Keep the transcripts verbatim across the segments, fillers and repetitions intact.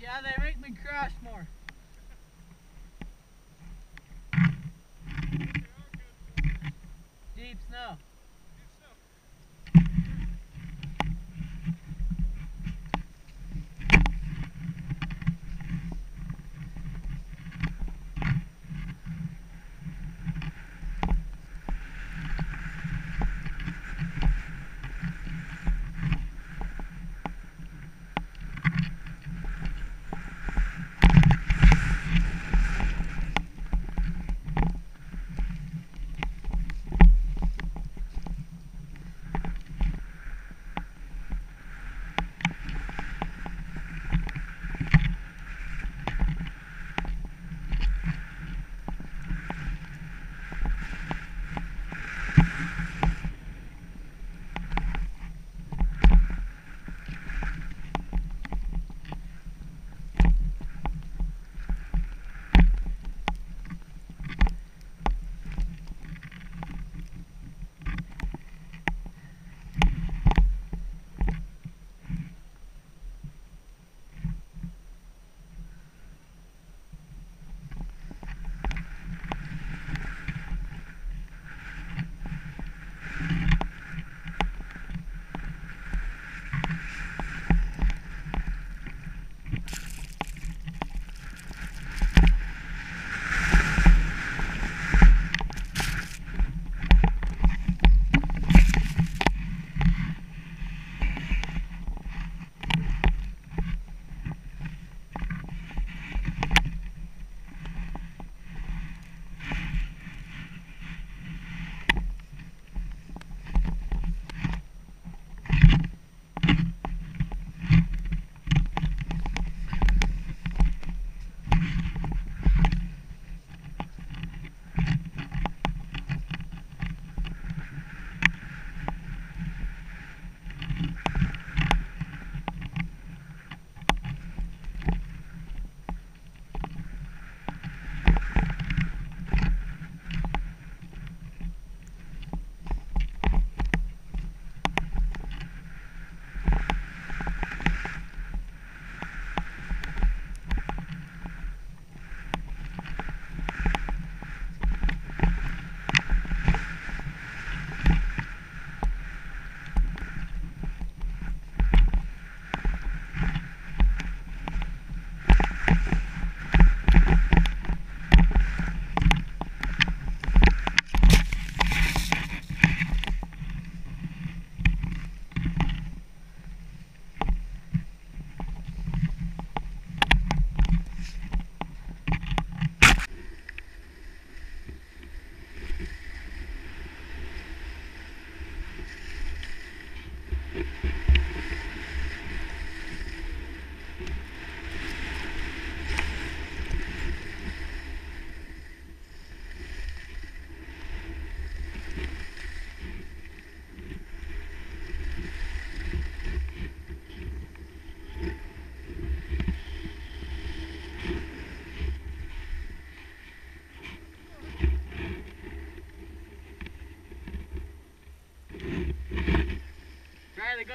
Yeah, they make me crash more. Deep snow.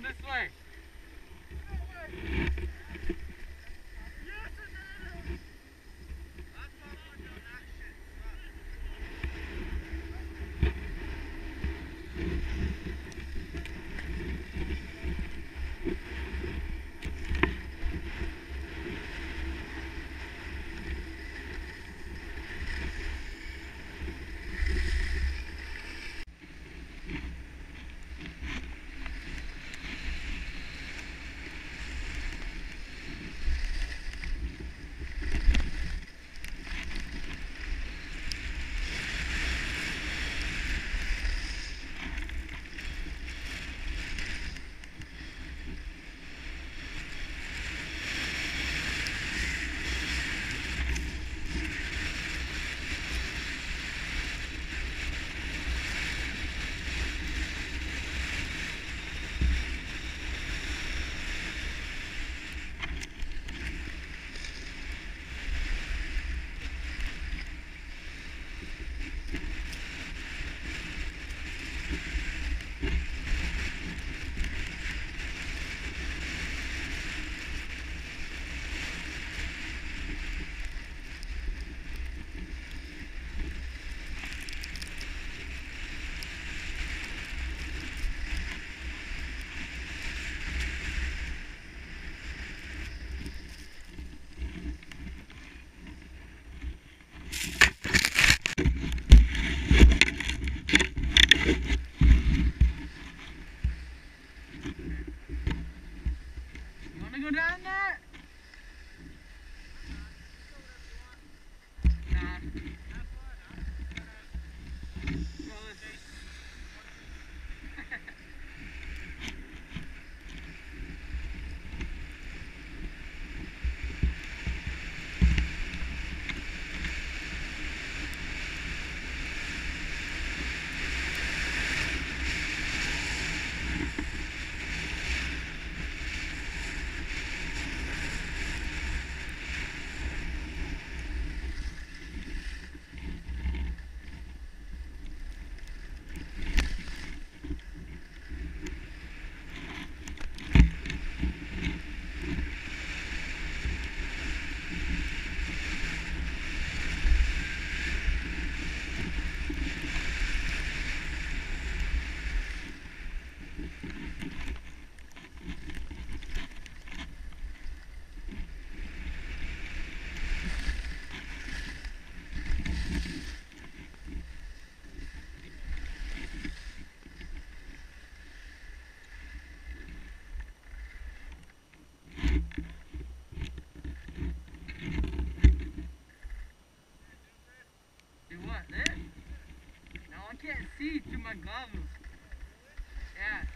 go this way. Can't see through my gloves. Yeah.